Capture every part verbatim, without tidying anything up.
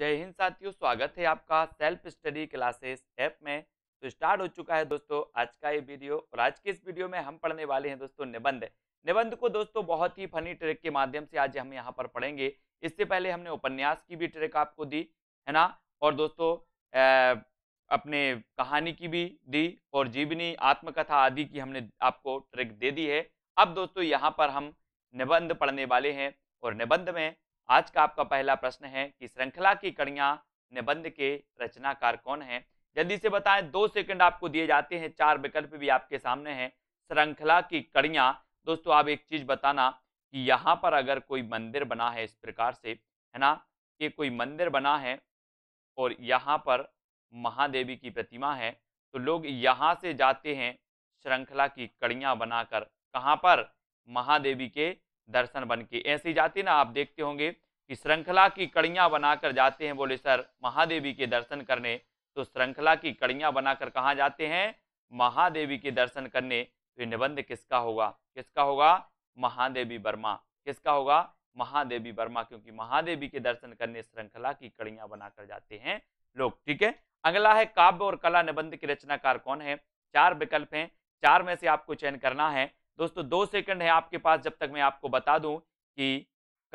जय हिंद साथियों, स्वागत है आपका सेल्फ स्टडी क्लासेस ऐप में। तो स्टार्ट हो चुका है दोस्तों आज का ये वीडियो, और आज के इस वीडियो में हम पढ़ने वाले हैं दोस्तों निबंध। निबंध को दोस्तों बहुत ही फनी ट्रिक के माध्यम से आज हम यहाँ पर पढ़ेंगे। इससे पहले हमने उपन्यास की भी ट्रिक आपको दी है ना, और दोस्तों ए, अपने कहानी की भी दी, और जीवनी आत्मकथा आदि की हमने आपको ट्रिक दे दी है। अब दोस्तों यहाँ पर हम निबंध पढ़ने वाले हैं, और निबंध में आज का आपका पहला प्रश्न है कि श्रृंखला की कड़ियाँ निबंध के रचनाकार कौन हैं। जल्दी से बताएं, दो सेकंड आपको दिए जाते हैं, चार विकल्प भी आपके सामने हैं। श्रृंखला की कड़ियाँ दोस्तों, आप एक चीज बताना कि यहाँ पर अगर कोई मंदिर बना है इस प्रकार से, है ना, ये कोई मंदिर बना है और यहाँ पर महादेवी की प्रतिमा है, तो लोग यहाँ से जाते हैं श्रृंखला की कड़ियाँ बनाकर, कहाँ पर, महादेवी के दर्शन बन के। ऐसे जाते ना आप देखते होंगे कि श्रृंखला की कड़ियाँ बनाकर जाते हैं, बोले सर महादेवी के दर्शन करने। तो श्रृंखला की कड़ियाँ बनाकर कहाँ जाते हैं, महादेवी के दर्शन करने। तो निबंध किसका होगा, किसका होगा, महादेवी वर्मा, किसका होगा, महादेवी वर्मा, क्योंकि महादेवी के दर्शन करने श्रृंखला की कड़ियाँ बनाकर जाते हैं लोग। ठीक है, अगला है काव्य और कला निबंध के रचनाकार कौन है। चार विकल्प हैं, चार में से आपको चयन करना है दोस्तों। दो सेकंड है आपके पास, जब तक मैं आपको बता दूं कि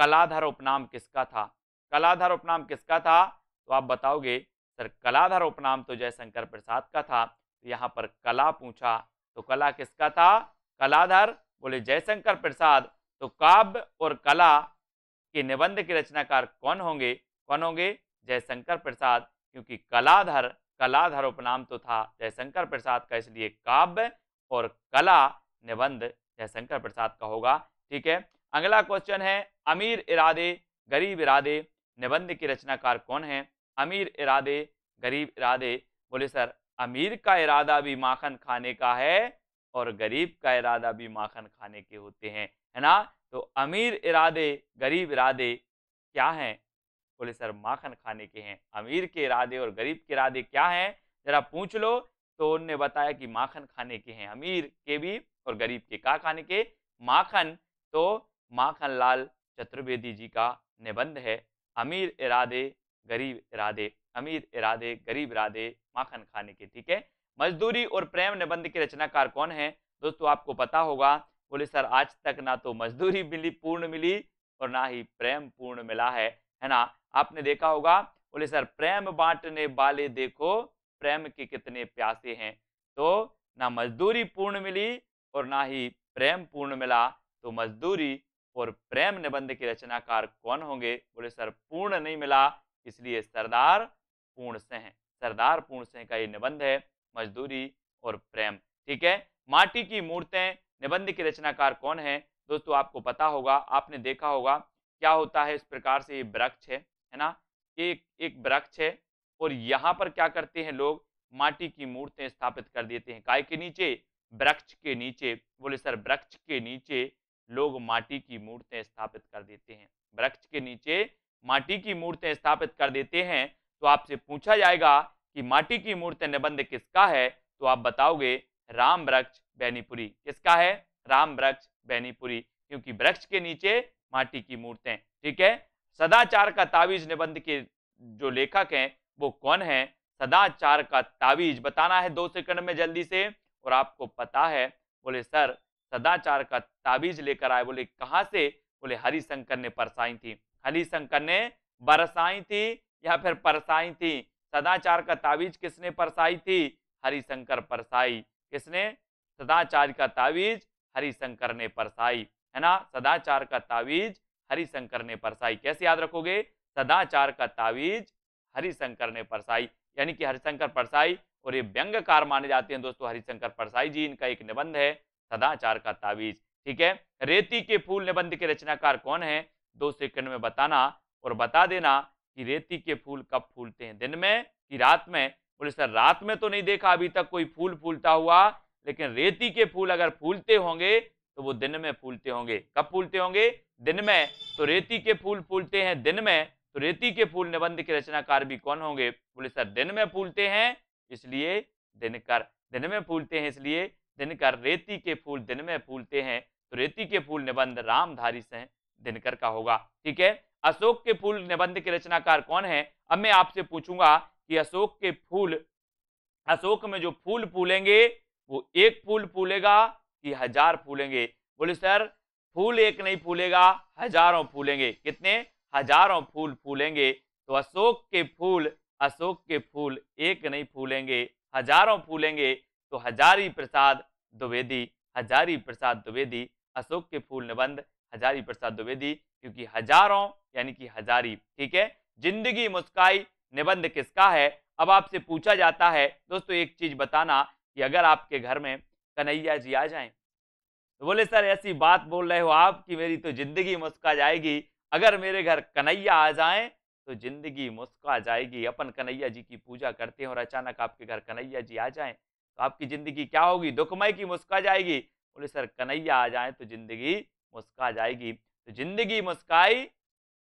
कलाधर उपनाम किसका था, कलाधर उपनाम किसका था, तो आप बताओगे सर कलाधर उपनाम तो जयशंकर प्रसाद का था। तो यहाँ पर कला पूछा तो कला किसका था, कलाधर, बोले जयशंकर प्रसाद। तो काव्य और कला के निबंध के रचनाकार कौन होंगे, कौन होंगे, जयशंकर प्रसाद, क्योंकि कलाधर, कलाधर उपनाम तो था जयशंकर प्रसाद का, इसलिए काव्य और कला निबंध जयशंकर प्रसाद का होगा। ठीक है, अगला क्वेश्चन है अमीर इरादे गरीब इरादे निबंध के रचनाकार कौन है। अमीर इरादे गरीब इरादे, बोले सर अमीर का इरादा भी माखन खाने का है और गरीब का इरादा भी माखन खाने के होते हैं, है ना। तो अमीर इरादे गरीब इरादे क्या हैं, बोले सर माखन खाने के हैं। अमीर के इरादे और गरीब के इरादे क्या हैं, जरा पूछ लो, तो उनने बताया कि माखन खाने के हैं, अमीर के भी और गरीब के, का खाने के, माखन। तो माखन लाल चतुर्वेदी जी का निबंध है अमीर इरादे गरीब इरादे, अमीर इरादे गरीब इरादे माखन खाने के। ठीक है, मजदूरी और प्रेम निबंध के रचनाकार कौन है दोस्तों, आपको पता होगा, बोले सर आज तक ना तो मजदूरी मिली पूर्ण मिली और ना ही प्रेम पूर्ण मिला है, है ना। आपने देखा होगा, बोले सर प्रेम बांटने वाले देखो प्रेम के कितने प्यासे हैं। तो ना मजदूरी पूर्ण मिली और ना ही प्रेम पूर्ण मिला। तो मजदूरी और प्रेम निबंध के रचनाकार कौन होंगे, बोले सर पूर्ण नहीं मिला, इसलिए सरदार पूर्ण सिंह, सरदार पूर्ण सिंह का ये निबंध है मजदूरी और प्रेम। ठीक है, माटी की मूर्तें निबंध के रचनाकार कौन है दोस्तों, आपको पता होगा, आपने देखा होगा क्या होता है इस प्रकार से, ये वृक्ष है, है ना, एक एक वृक्ष है और यहाँ पर क्या करते हैं लोग, माटी की मूर्तें स्थापित कर देते हैं, काय के नीचे, वृक्ष के नीचे, बोले सर वृक्ष के नीचे लोग माटी की मूर्तें स्थापित कर देते हैं, वृक्ष के नीचे माटी की मूर्तें स्थापित कर देते हैं। तो आपसे पूछा जाएगा कि माटी की मूर्तें निबंध किसका है, तो आप बताओगे रामवृक्ष बेनीपुरी, किसका है, रामवृक्ष बेनीपुरी, क्योंकि वृक्ष के नीचे माटी की मूर्तें। ठीक है, सदाचार का तावीज निबंध के जो लेखक हैं वो कौन है, सदाचार का तावीज बताना है दो सेकंड में जल्दी से, और आपको पता है, बोले सर सदाचार का तावीज लेकर आए, बोले कहाँ से, बोले हरिशंकर ने परसाई थी, हरिशंकर ने बरसाई थी या फिर परसाई थी, सदाचार का तावीज किसने परसाई थी, हरिशंकर परसाई, किसने, सदाचार का तावीज हरिशंकर ने परसाई, है ना, सदाचार का तावीज हरिशंकर ने परसाई। कैसे याद रखोगे, सदाचार का तावीज हरिशंकर ने परसाई, यानी कि हरिशंकर परसाई, और ये व्यंग्यकार माने जाते हैं दोस्तों हरिशंकर परसाई जी, इनका एक निबंध है सदाचार का तावीज। ठीक है, रेती के फूल निबंध के रचनाकार कौन है, दो सेकंड में बताना और बता देना कि रेती के फूल कब फूलते हैं, दिन में कि रात में, बोले सर रात में तो नहीं देखा अभी तक कोई फूल फूलता हुआ, लेकिन रेती के फूल अगर फूलते होंगे तो वो दिन में फूलते होंगे, कब फूलते होंगे, दिन में। तो रेती के फूल फूलते हैं दिन में, तो रेती के फूल निबंध के रचनाकार भी कौन होंगे, बोले सर दिन में फूलते हैं इसलिए दिनकर, दिन में फूलते हैं इसलिए दिनकर, रेती के फूल दिन में फूलते हैं। तो रेती के फूल निबंध रामधारी सिंह दिनकर का होगा। ठीक है, अशोक के फूल निबंध के रचनाकार कौन है? अब मैं आपसे पूछूंगा कि अशोक के फूल, अशोक में जो फूल फूलेंगे वो एक फूल फूलेगा कि हजार फूलेंगे? बोले सर फूल एक नहीं फूलेगा, हजारों फूलेंगे। कितने? हजारों फूल फूलेंगे। तो अशोक के फूल, अशोक के फूल एक नहीं फूलेंगे, हजारों फूलेंगे। तो हजारी प्रसाद द्विवेदी, हजारी प्रसाद द्विवेदी अशोक के फूल निबंध हजारी प्रसाद द्विवेदी, क्योंकि हजारों यानी कि हजारी। ठीक है, जिंदगी मुस्काई निबंध किसका है? अब आपसे पूछा जाता है दोस्तों एक चीज बताना कि अगर आपके घर में कन्हैया जी आ जाएं, तो बोले सर ऐसी बात बोल रहे हो आप कि मेरी तो जिंदगी मुस्का जाएगी। अगर मेरे घर कन्हैया आ जाएं तो जिंदगी मुस्का जाएगी। अपन कन्हैया जी की पूजा करते हैं और अचानक आपके घर कन्हैया जी आ जाएं तो आपकी जिंदगी क्या होगी? दुखमय की मुस्का जाएगी। बोले सर कन्हैया आ जाएं तो जिंदगी मुस्का जाएगी। तो जिंदगी मुस्काई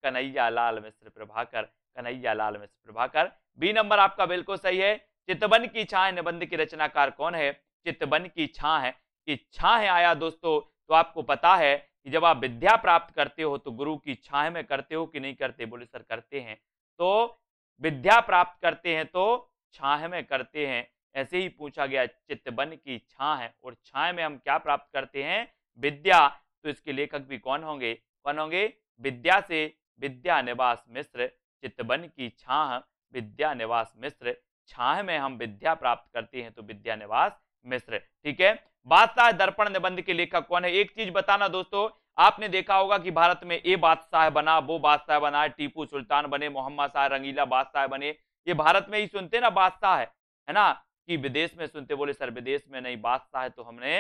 कन्हैया लाल मिश्र प्रभाकर, कन्हैया लाल मिश्र प्रभाकर। बी नंबर आपका बिल्कुल सही है। चितवन की छां निबंध के रचनाकार कौन है? चितवन की छां है। कि छां आया दोस्तों तो आपको पता है कि जब आप विद्या प्राप्त करते हो तो गुरु की छाया में करते हो कि नहीं करते? बोले सर करते हैं। तो विद्या प्राप्त करते हैं तो छाया में करते हैं, ऐसे ही पूछा गया। चितवन की छाया है और छाया में हम क्या प्राप्त करते हैं? विद्या। तो इसके लेखक भी कौन होंगे? कौन होंगे? विद्या से विद्यानिवास मिश्र। चितवन की छाया, विद्यानिवास मिश्र। छाया में हम विद्या प्राप्त करते हैं तो विद्यानिवास मिश्र। ठीक है, बादशाह दर्पण निबंध के लेखक कौन है? एक चीज बताना दोस्तों, आपने देखा होगा कि भारत में ये बादशाह बना, वो बादशाह बना, टीपू सुल्तान बने, मोहम्मद शाह रंगीला बादशाह बने। ये भारत में ही सुनते ना बादशाह है, है ना, कि विदेश में सुनते? बोले सर विदेश में नहीं, बादशाह तो हमने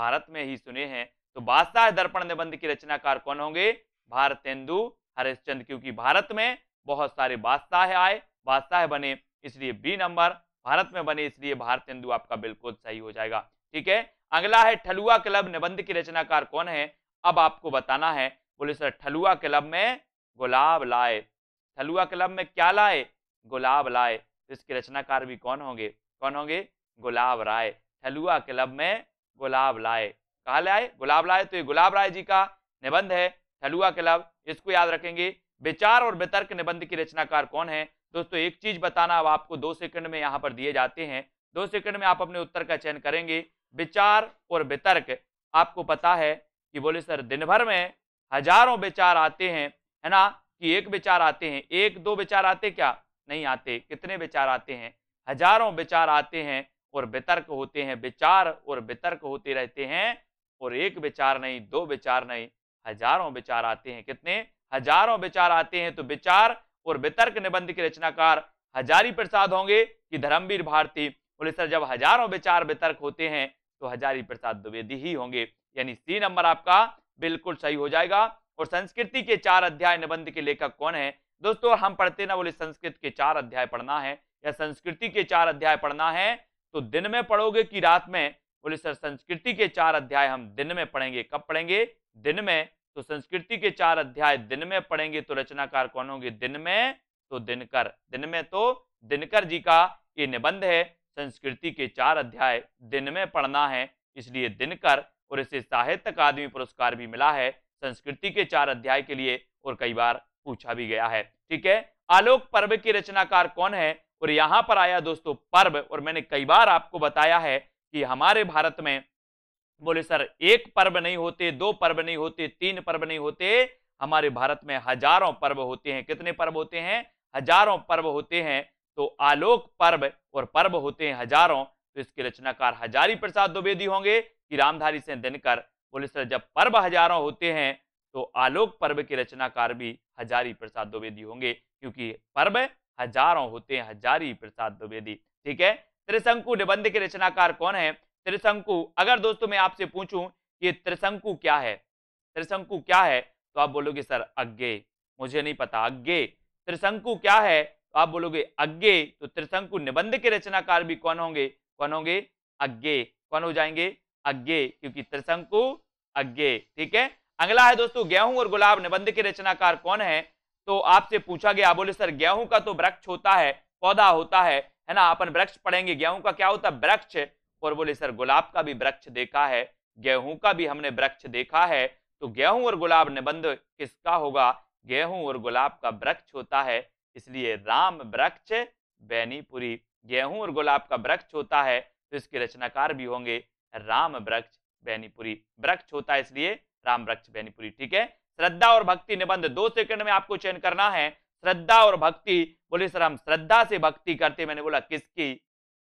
भारत में ही सुने हैं। तो बादशाह दर्पण निबंध के रचनाकार कौन होंगे? भारतेंदु हरिश्चंद्र, क्योंकि भारत में बहुत सारे बादशाह आए, बादशाह बने, इसलिए बी नंबर भारत में बने, इसलिए भारतेंदु आपका बिल्कुल सही हो जाएगा। ठीक है, अगला है ठलुआ क्लब निबंध के रचनाकार कौन है? अब आपको बताना है। बोले सर ठलुआ क्लब में गुलाब लाए, ठलुआ क्लब में क्या लाए? गुलाब लाए। तो इसके रचनाकार भी कौन होंगे? कौन होंगे? गुलाब राय। ठलुआ क्लब में गुलाब लाए, कहा लाए? गुलाब लाए। तो ये गुलाब राय जी का निबंध है ठलुआ क्लब, इसको याद रखेंगे। विचार और वितर्क निबंध की रचनाकार कौन है? दोस्तों एक चीज बताना, अब आपको दो सेकंड में यहाँ पर दिए जाते हैं, दो सेकंड में आप अपने उत्तर का चयन करेंगे। विचार और वितर्क, आपको पता है कि बोले सर दिन भर में हजारों विचार आते हैं, है ना, कि एक विचार आते हैं, एक दो विचार आते क्या? नहीं आते। कितने विचार आते हैं? हजारों विचार आते हैं और वितर्क होते हैं, विचार और वितर्क होते रहते हैं। और एक विचार नहीं, दो विचार नहीं, हजारों विचार आते हैं। कितने? हजारों विचार आते हैं। तो विचार और वितर्क निबंध के रचनाकार हजारी प्रसाद होंगे कि धर्मवीर भारती? बोले सर जब हजारों विचार वितर्क होते हैं तो हजारी प्रसाद द्विवेदी ही होंगे, यानी सी नंबर आपका बिल्कुल सही हो जाएगा। और संस्कृति के चार अध्याय निबंध के लेखक कौन है? दोस्तों हम पढ़ते ना, बोले संस्कृत के चार अध्याय पढ़ना है या संस्कृति के चार अध्याय पढ़ना है तो दिन में पढ़ोगे कि रात में? बोले सर संस्कृति के चार अध्याय हम दिन में पढ़ेंगे। कब पढ़ेंगे? दिन में। तो संस्कृति के चार अध्याय दिन में पढ़ेंगे तो रचनाकार कौन होंगे? दिन में तो दिनकर, दिन में तो दिनकर जी का ये निबंध है। संस्कृति के चार अध्याय दिन में पढ़ना है, इसलिए दिनकर, और इसे साहित्य अकादमी पुरस्कार भी मिला है संस्कृति के चार अध्याय के लिए, और कई बार पूछा भी गया है। ठीक है, आलोक पर्व के रचनाकार कौन है? और यहाँ पर आया दोस्तों पर्व, और मैंने कई बार आपको बताया है कि हमारे भारत में बोले सर एक पर्व नहीं होते, दो पर्व नहीं होते, तीन पर्व नहीं होते, हमारे भारत में हजारों पर्व होते हैं। कितने पर्व होते हैं? हजारों पर्व होते हैं। तो आलोक पर्व, और पर्व होते हैं हजारों, तो इसके रचनाकार हजारी प्रसाद द्विवेदी होंगे कि रामधारी सिंह दिनकर? बोले सर जब पर्व हजारों होते हैं तो आलोक पर्व के रचनाकार भी हजारी प्रसाद द्विवेदी होंगे, क्योंकि पर्व हजारों होते हैं, हजारी प्रसाद द्विवेदी। ठीक है, त्रिशंकु निबंध के रचनाकार कौन है? त्रिशंकु, अगर दोस्तों मैं आपसे पूछूं कि त्रिशंकु क्या है, त्रिशंकु क्या है, तो आप बोलोगे सर अज्ञेय, मुझे नहीं पता अज्ञेय। त्रिशंकु क्या है तो आप बोलोगे अज्ञेय। तो त्रिशंकु निबंध के रचनाकार भी कौन होंगे? कौन होंगे? अज्ञेय। कौन हो जाएंगे? अज्ञेय, क्योंकि त्रिशंकु अज्ञेय। ठीक है, अगला है दोस्तों गेहूं और गुलाब निबंध के रचनाकार कौन है? तो आपसे पूछा गया, बोले सर गेहूं का तो वृक्ष होता है, पौधा होता है, है ना, अपन वृक्ष पढ़ेंगे, गेहूं का क्या होता है? वृक्ष। और बोले सर गुलाब का भी वृक्ष देखा है, गेहूं का भी हमने वृक्ष देखा है। तो गेहूं और गुलाब निबंध किसका होगा? गेहूं और गुलाब का वृक्ष होता है, इसलिए राम वृक्ष बेनीपुरी। गेहूं और गुलाब का वृक्ष होता है तो इसके रचनाकार भी होंगे राम वृक्ष बेनीपुरी। वृक्ष होता है इसलिए राम वृक्ष बेनीपुरी। ठीक है, श्रद्धा और भक्ति निबंध दो सेकंड में आपको चयन करना है। श्रद्धा और भक्ति, बोले सर हम श्रद्धा से भक्ति करते। मैंने बोला किसकी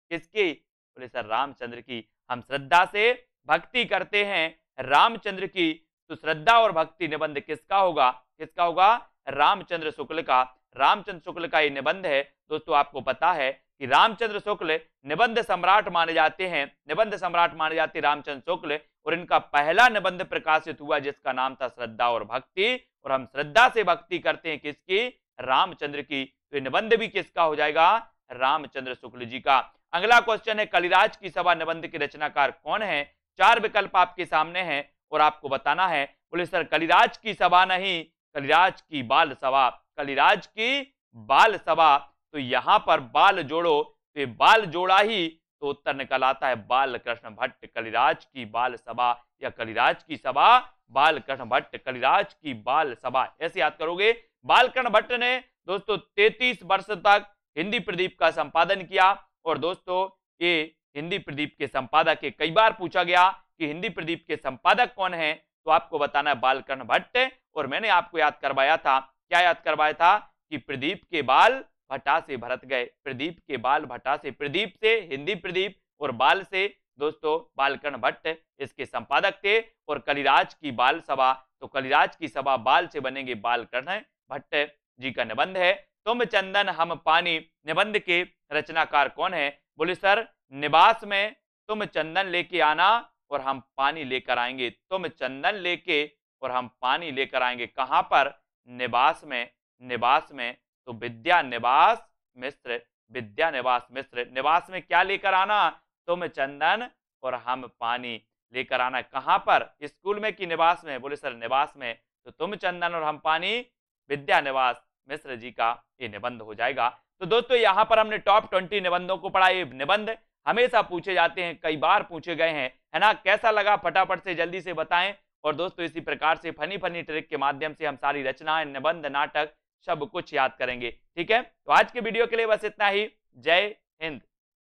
किसकी? बोले सर रामचंद्र की। हम श्रद्धा से भक्ति करते हैं रामचंद्र की। तो श्रद्धा और भक्ति निबंध किसका होगा? किसका होगा? रामचंद्र शुक्ल का। रामचंद्र शुक्ल का ये निबंध है। दोस्तों आपको पता है कि रामचंद्र शुक्ल निबंध सम्राट माने जाते हैं। निबंध सम्राट माने जाते हैं रामचंद्र शुक्ल, और इनका पहला निबंध प्रकाशित हुआ जिसका नाम था श्रद्धा और भक्ति। और हम श्रद्धा से भक्ति करते हैं किसकी? रामचंद्र की। तो निबंध भी किसका हो जाएगा? रामचंद्र शुक्ल जी का। अगला क्वेश्चन है कलिराज की सभा निबंध के रचनाकार कौन है? चार विकल्प आपके सामने हैं और आपको बताना है। बोले सर कलिराज की सभा नहीं, कलिराज की बाल सभा। कलिराज की बाल सभा, तो यहां पर बाल जोड़ो तो ये बाल जोड़ा ही तो उत्तर निकल आता है बाल कृष्ण भट्ट। कलिराज की बाल सभा या कलिराज की सभा बाल कृष्ण भट्ट। कलिराज की बाल सभा ऐसे याद करोगे। बाल कृष्ण भट्ट ने दोस्तों तैंतीस वर्ष तक हिंदी प्रदीप का संपादन किया। और दोस्तों ये हिंदी प्रदीप के संपादक है। कई बार पूछा गया कि हिंदी प्रदीप के संपादक कौन है, तो आपको बताना है बाल कृष्ण भट्ट। और मैंने आपको याद करवाया था, क्या याद करवाया था कि प्रदीप के बाल भटा से भरत गए। प्रदीप के बाल भटा से, प्रदीप से हिंदी प्रदीप और बाल से दोस्तों बाल कृष्ण भट्ट इसके संपादक थे। और कलिराज की बाल सभा, तो कलिराज की सभा बाल से बनेंगे बाल कृष्ण भट्ट जी का निबंध है। तुम चंदन हम पानी निबंध के रचनाकार कौन है? बोले सर निवास में तुम चंदन लेके आना और हम पानी लेकर आएंगे। तुम चंदन लेके और हम पानी लेकर आएंगे। कहां पर? निवास में। निवास में तो विद्यानिवास मिश्र। विद्यानिवास मिश्र। निवास में क्या लेकर आना? तुम चंदन और हम पानी लेकर आना। कहां पर? स्कूल में कि निवास में? बोले सर निवास में। तो तुम चंदन और हम पानी विद्यानिवास मिश्र जी का ये निबंध हो जाएगा। तो दोस्तों यहाँ पर हमने टॉप ट्वेंटी निबंधों को पढ़ा। ये निबंध हमेशा पूछे जाते हैं, कई बार पूछे गए हैं, है ना। कैसा लगा फटाफट से जल्दी से बताएं। और दोस्तों इसी प्रकार से फनी फनी ट्रिक के माध्यम से हम सारी रचनाएं, निबंध, नाटक सब कुछ याद करेंगे। ठीक है, तो आज के वीडियो के लिए बस इतना ही। जय हिंद।